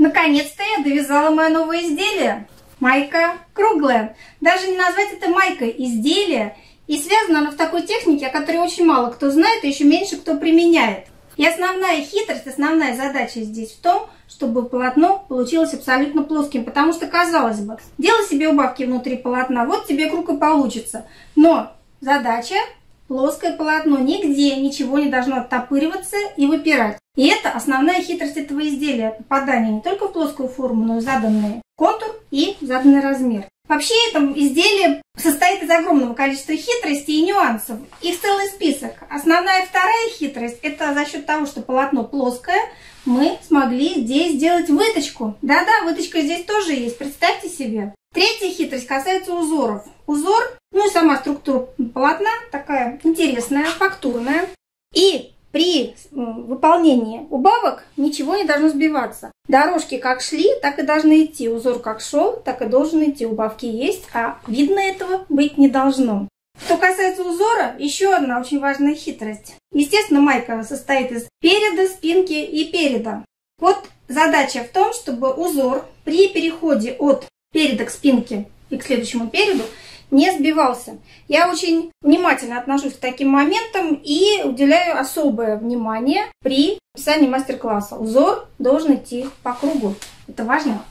Наконец-то я довязала мое новое изделие. Майка круглая. Даже не назвать это майкой, изделие. И связана она в такой технике, о которой очень мало кто знает, и еще меньше кто применяет. И основная хитрость, основная задача здесь в том, чтобы полотно получилось абсолютно плоским. Потому что, казалось бы, делай себе убавки внутри полотна, вот тебе круг и получится. Но задача плоское полотно. Нигде ничего не должно оттопыриваться и выпирать. И это основная хитрость этого изделия. Попадание не только в плоскую форму, но и в заданный контур и заданный размер. Вообще, это изделие состоит из огромного количества хитростей и нюансов. Их целый список. Основная вторая хитрость – это за счет того, что полотно плоское, мы смогли здесь сделать выточку. Да-да, выточка здесь тоже есть, представьте себе. Третья хитрость касается узоров. Узор, ну и сама структура полотна такая интересная, фактурная. И при выполнении убавок ничего не должно сбиваться. Дорожки как шли, так и должны идти. Узор как шел, так и должен идти. Убавки есть, а видно этого быть не должно. Что касается узора, еще одна очень важная хитрость. Естественно, майка состоит из переда, спинки и переда. Вот задача в том, чтобы узор при переходе от переда к спинке и к следующему переду не сбивался. Я очень внимательно отношусь к таким моментам и уделяю особое внимание при писании мастер-класса. Узор должен идти по кругу. Это важно.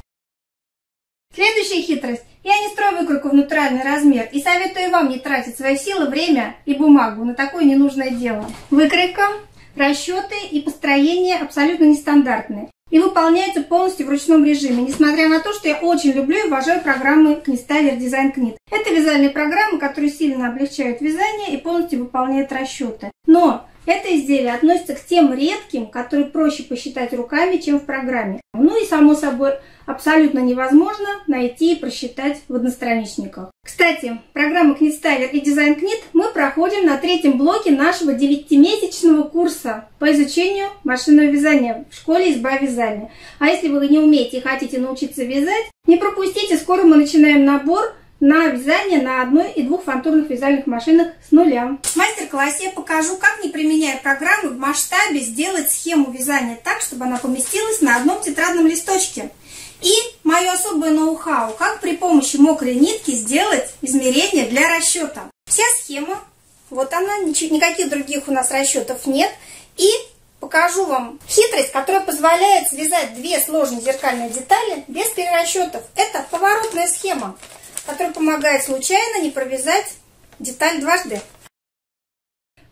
Следующая хитрость. Я не строю выкройку в натуральный размер и советую вам не тратить свои силы, время и бумагу на такое ненужное дело. Выкройка, расчеты и построение абсолютно нестандартные. И выполняется полностью в ручном режиме, несмотря на то, что я очень люблю и уважаю программы КнитСтайлер, DesignaKnit. Это вязальные программы, которые сильно облегчают вязание и полностью выполняют расчеты. Но это изделие относится к тем редким, которые проще посчитать руками, чем в программе. Ну и само собой абсолютно невозможно найти и просчитать в одностраничниках. Кстати, программы КнитСтайлер и DesignKnit мы проходим на третьем блоке нашего 9-месячного курса по изучению машинного вязания в школе изба-вязания. А если вы не умеете и хотите научиться вязать, не пропустите, скоро мы начинаем набор на вязание на 1- и 2- фантурных вязальных машинах с нуля. В мастер-классе я покажу, как, не применяя программы, в масштабе сделать схему вязания так, чтобы она поместилась на одном тетрадном листочке. И мое особое ноу-хау, как при помощи мокрой нитки сделать измерение для расчета. Вся схема, вот она, никаких других у нас расчетов нет. И покажу вам хитрость, которая позволяет связать две сложные зеркальные детали без перерасчетов. Это поворотная схема, который помогает случайно не провязать деталь дважды.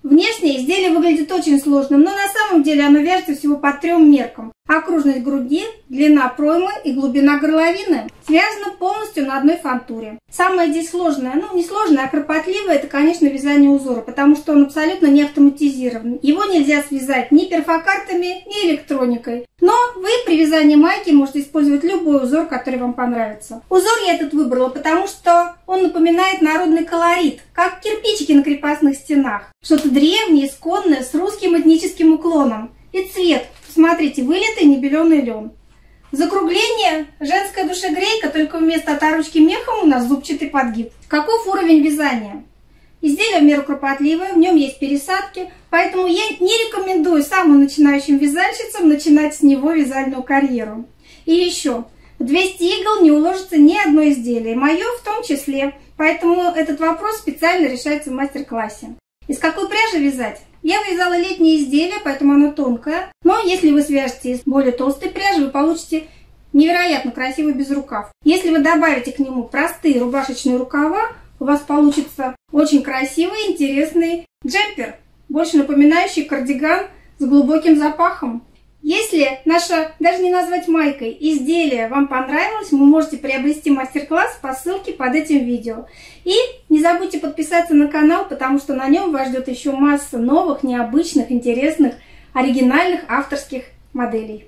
Внешне изделие выглядит очень сложным, но на самом деле оно вяжется всего по 3 меркам. Окружность груди, длина проймы и глубина горловины связано полностью на одной фантуре. Самое здесь сложное, ну не сложное, а кропотливое, это, конечно, вязание узора, потому что он абсолютно не автоматизирован. Его нельзя связать ни перфокартами, ни электроникой. Но вы при вязании майки можете использовать любой узор, который вам понравится. Узор я этот выбрала, потому что он напоминает народный колорит, как кирпичики на крепостных стенах. Что-то древнее, исконное, с русским этническим уклоном. И цвет, смотрите, вылитый небеленый лен. Закругление, женская душегрейка, только вместо оторочки мехом у нас зубчатый подгиб. Каков уровень вязания? Изделие в меру кропотливое, в нем есть пересадки, поэтому я не рекомендую самым начинающим вязальщицам начинать с него вязальную карьеру. И еще, в 200 игл не уложится ни одно изделие, мое в том числе, поэтому этот вопрос специально решается в мастер-классе. Из какой пряжи вязать? Я вязала летнее изделие, поэтому оно тонкое, но если вы свяжете из более толстой пряжи, вы получите невероятно красивый безрукав. Если вы добавите к нему простые рубашечные рукава, у вас получится очень красивый, интересный джемпер, больше напоминающий кардиган с глубоким запахом. Если наша, даже не назвать майкой, изделие вам понравилось, вы можете приобрести мастер-класс по ссылке под этим видео. И не забудьте подписаться на канал, потому что на нем вас ждет еще масса новых, необычных, интересных, оригинальных авторских моделей.